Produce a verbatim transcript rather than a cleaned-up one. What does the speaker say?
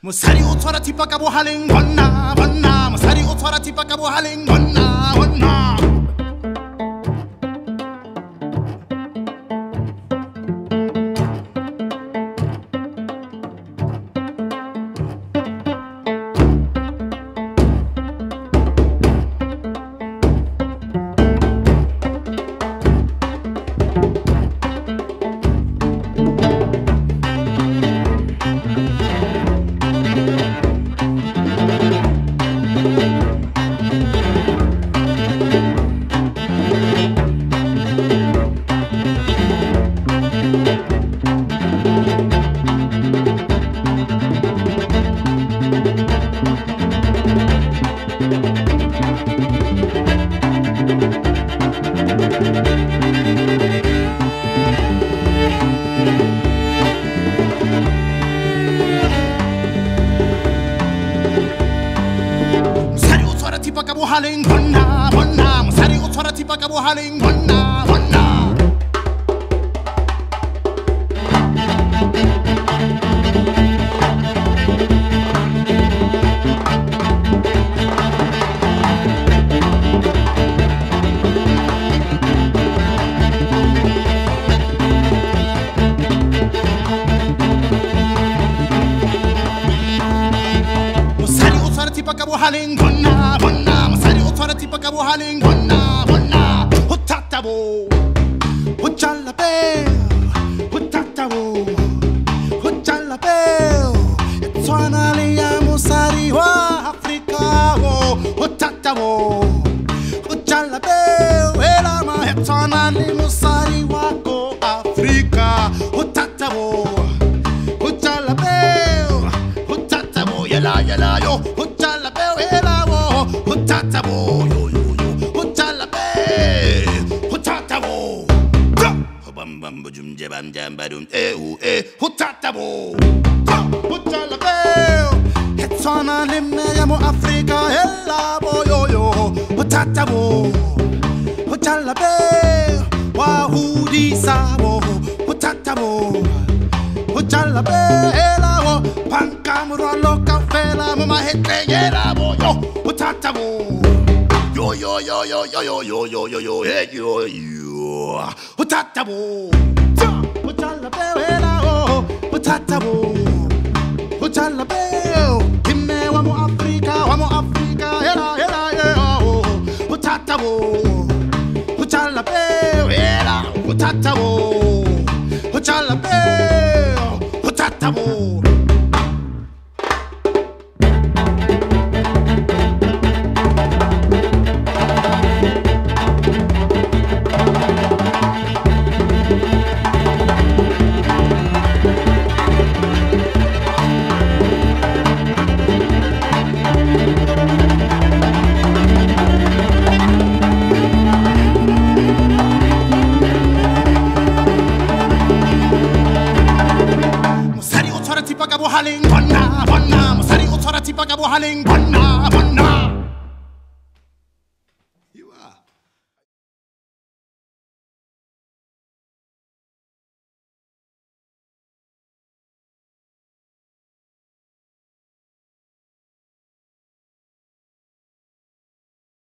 Musari uthora tipa ka bohaleng bonna bonna. Musari uthora tipa ka bohaleng bonna bonna. Bohaleng bonna bonna, mosadi o tshwara thipa ka bohaleng bonna bonna. Mosadi o tshwara thipa ka bohaleng bonna bonna. Tipa ka bohaleng bonna bonna. Ho tatabo, ho jalabe, ho tatabo, ho jalabe. E tshwana le ya mosadi wa Afrika wo. Ho tatabo, ho jalabe, wela ma e tshwana le mosadi wa ko Afrika. Ho tatabo, ho jalabe, ho tatabo, yela yela yo. Ho jalabe, wela wo. Ho tatabo. Bam jam badum eh oh eh hutatabo hutalabeo it's on a limb yamo Africa hella boyo yo hutatabo hutalabeo wahudi sabo hutatabo hutalabeo hella wo pankamura loka fela mama hete yera boyo hutatabo yo yo yo yo yo yo yo yo yo yo hey yo yo hutatabo. Putala bela oh, putata bo, putala bela. Kimme wamo Africa, wamo Africa, era era era oh, putata bo, putala bela, era putata bo, putala bela, putata bo. Tipa ka bohaleng bonna bonna, mosadi o tshwara tipa ka bohaleng bonna.